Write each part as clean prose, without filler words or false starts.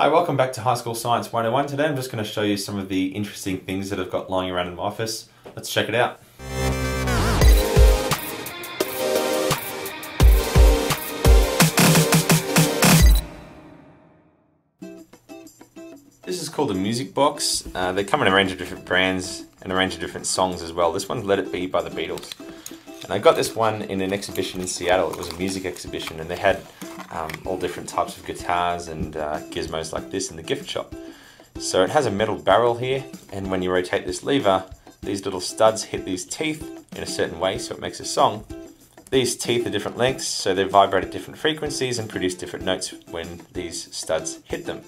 Hi, welcome back to High School Science 101. Today I'm just going to show you some of the interesting things that I've got lying around in my office. Let's check it out. This is called a music box. They come in a range of different brands and a range of different songs as well. This one's Let It Be by the Beatles. And I got this one in an exhibition in Seattle. It was a music exhibition and they had all different types of guitars and gizmos like this in the gift shop. So it has a metal barrel here, and when you rotate this lever, these little studs hit these teeth in a certain way, so it makes a song. These teeth are different lengths, so they vibrate at different frequencies and produce different notes when these studs hit them.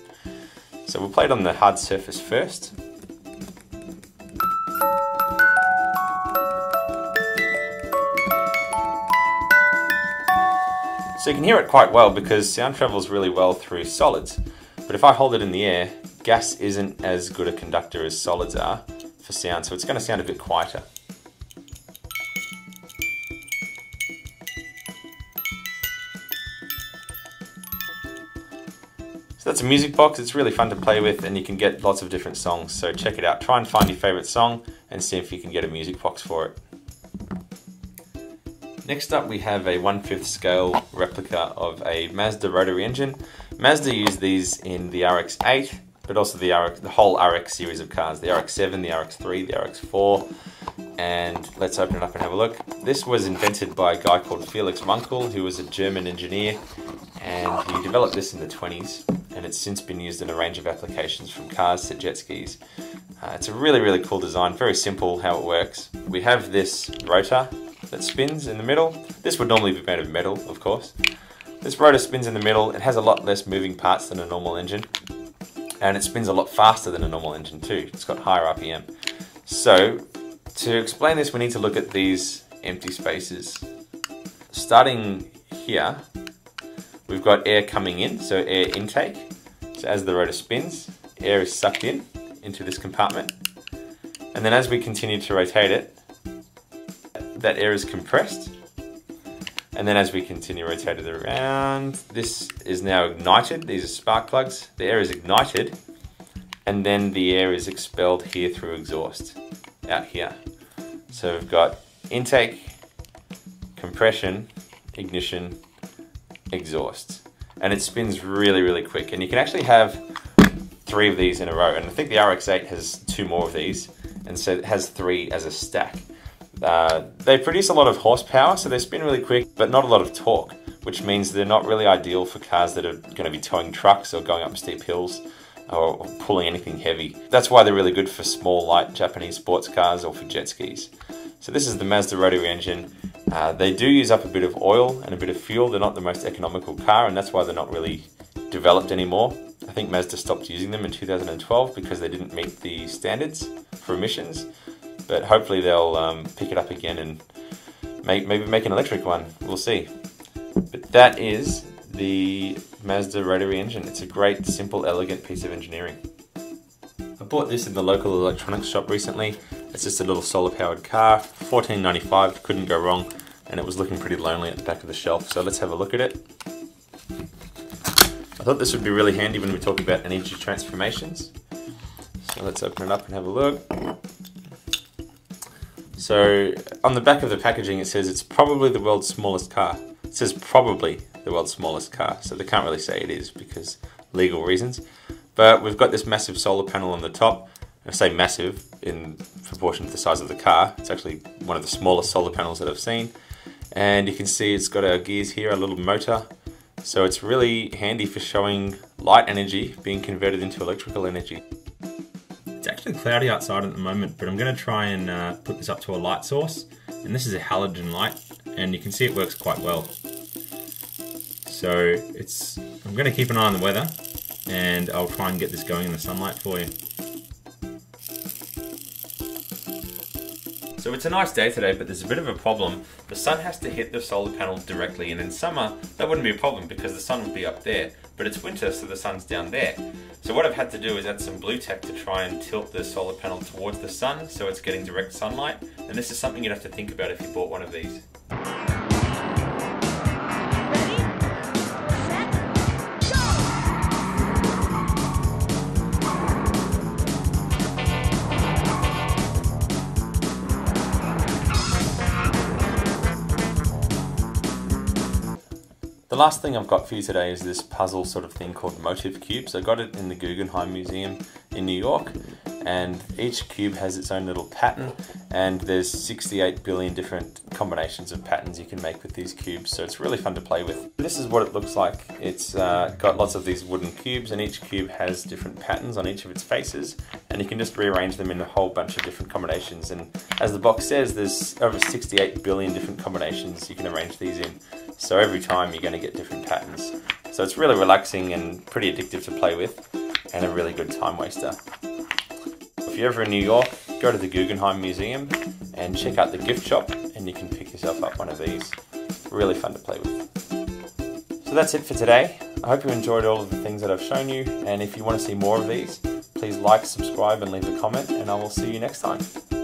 So we'll play it on the hard surface first. So you can hear it quite well because sound travels really well through solids. But if I hold it in the air, gas isn't as good a conductor as solids are for sound, so it's going to sound a bit quieter. So that's a music box. It's really fun to play with and you can get lots of different songs. So check it out. Try and find your favorite song and see if you can get a music box for it. Next up we have a 1/5 scale replica of a Mazda rotary engine. Mazda used these in the RX-8, but also the whole RX series of cars, the RX-7, the RX-3, the RX-4, and let's open it up and have a look. This was invented by a guy called Felix Munkel, who was a German engineer, and he developed this in the 20s, and it's since been used in a range of applications from cars to jet skis. It's a really cool design, very simple how it works. We have this rotor that spins in the middle. This would normally be made of metal, of course. This rotor spins in the middle. It has a lot less moving parts than a normal engine, and it spins a lot faster than a normal engine too. It's got higher RPM. So to explain this, we need to look at these empty spaces. Starting here, we've got air coming in, so air intake. So as the rotor spins, air is sucked in into this compartment. And then as we continue to rotate it, that air is compressed, and then as we continue rotating it around, this is now ignited. These are spark plugs. The air is ignited, and then the air is expelled here through exhaust, out here. So we've got intake, compression, ignition, exhaust, and it spins really quick. And you can actually have three of these in a row, and I think the RX-8 has two more of these, and so it has three as a stack. They produce a lot of horsepower, so they spin really quick, but not a lot of torque, which means they're not really ideal for cars that are going to be towing trucks or going up steep hills or pulling anything heavy. That's why they're really good for small, light Japanese sports cars or for jet skis. So this is the Mazda rotary engine. They do use up a bit of oil and a bit of fuel. They're not the most economical car, and that's why they're not really developed anymore. I think Mazda stopped using them in 2012 because they didn't meet the standards for emissions. But hopefully they'll pick it up again and maybe make an electric one. We'll see. But that is the Mazda rotary engine. It's a great, simple, elegant piece of engineering. I bought this in the local electronics shop recently. It's just a little solar-powered car, $14.95, couldn't go wrong, and it was looking pretty lonely at the back of the shelf. So let's have a look at it. I thought this would be really handy when we talk about energy transformations. So let's open it up and have a look. So on the back of the packaging it says it's probably the world's smallest car. It says probably the world's smallest car, so they can't really say it is because legal reasons. But we've got this massive solar panel on the top. I say massive in proportion to the size of the car. It's actually one of the smallest solar panels that I've seen. And you can see it's got our gears here, a little motor. So it's really handy for showing light energy being converted into electrical energy. It's actually cloudy outside at the moment, but I'm going to try and put this up to a light source, and this is a halogen light, and you can see it works quite well. So I'm going to keep an eye on the weather, and I'll try and get this going in the sunlight for you. So it's a nice day today, but there's a bit of a problem. The sun has to hit the solar panel directly, and in summer, that wouldn't be a problem because the sun would be up there, but it's winter, so the sun's down there. So what I've had to do is add some blue tack to try and tilt the solar panel towards the sun so it's getting direct sunlight, and this is something you'd have to think about if you bought one of these. Ready, set, go! last thing I've got for you today is this puzzle sort of thing called Motif Cubes. I got it in the Guggenheim Museum in New York, and each cube has its own little pattern, and there's 68 billion different combinations of patterns you can make with these cubes, so it's really fun to play with. This is what it looks like. It's got lots of these wooden cubes, and each cube has different patterns on each of its faces, and you can just rearrange them in a whole bunch of different combinations. And as the box says, there's over 68 billion different combinations you can arrange these in, so every time you're going to get different patterns. So it's really relaxing and pretty addictive to play with, and a really good time waster. If you're ever in New York, go to the Guggenheim Museum and check out the gift shop, and you can pick yourself up one of these. Really fun to play with. So that's it for today. I hope you enjoyed all of the things that I've shown you, and if you want to see more of these, please like, subscribe and leave a comment, and I will see you next time.